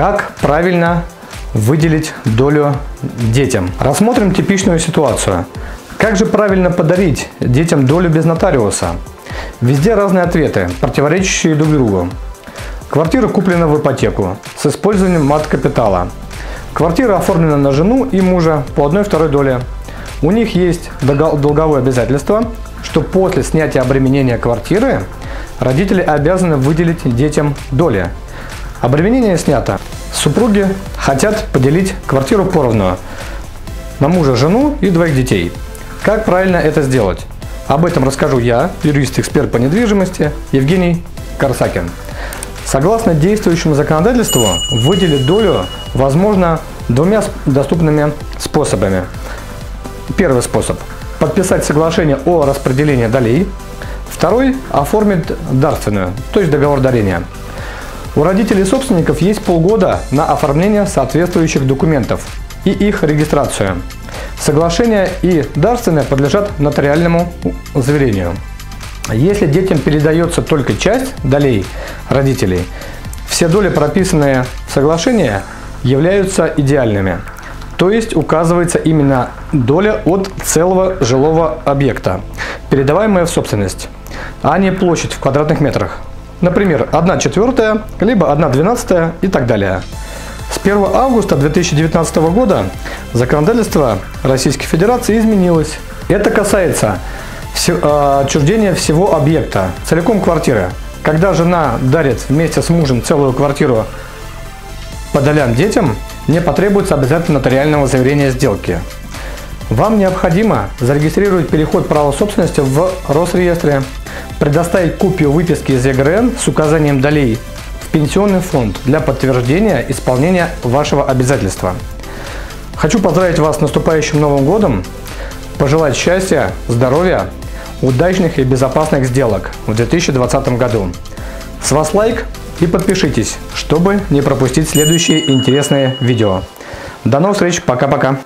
Как правильно выделить долю детям? Рассмотрим типичную ситуацию. Как же правильно подарить детям долю без нотариуса? Везде разные ответы, противоречащие друг другу. Квартира куплена в ипотеку с использованием мат-капитала. Квартира оформлена на жену и мужа по 1/2 доле. У них есть долговое обязательство, что после снятия обременения квартиры родители обязаны выделить детям доли. Обременение снято. Супруги хотят поделить квартиру поровну на мужа, жену и 2 детей. Как правильно это сделать? Об этом расскажу я, юрист-эксперт по недвижимости Евгений Карсакин. Согласно действующему законодательству, выделить долю возможно 2 доступными способами. Первый способ – подписать соглашение о распределении долей. Второй – оформить дарственную, то есть договор дарения. У родителей собственников есть полгода на оформление соответствующих документов и их регистрацию. Соглашение и дарственное подлежат нотариальному заверению. Если детям передается только часть долей родителей, все доли, прописанные в соглашении, являются идеальными. То есть указывается именно доля от целого жилого объекта, передаваемая в собственность, а не площадь в квадратных метрах. Например, 1/4, либо 1/12 и так далее. С 1 августа 2019 года законодательство Российской Федерации изменилось. Это касается отчуждения всего объекта, целиком квартиры. Когда жена дарит вместе с мужем целую квартиру по долям детям, не потребуется обязательно нотариального заверения сделки. Вам необходимо зарегистрировать переход права собственности в Росреестре, предоставить копию выписки из ЕГРН с указанием долей в Пенсионный фонд для подтверждения исполнения вашего обязательства. Хочу поздравить вас с наступающим Новым годом, пожелать счастья, здоровья, удачных и безопасных сделок в 2020 году. С вас лайк и подпишитесь, чтобы не пропустить следующие интересные видео. До новых встреч, пока-пока!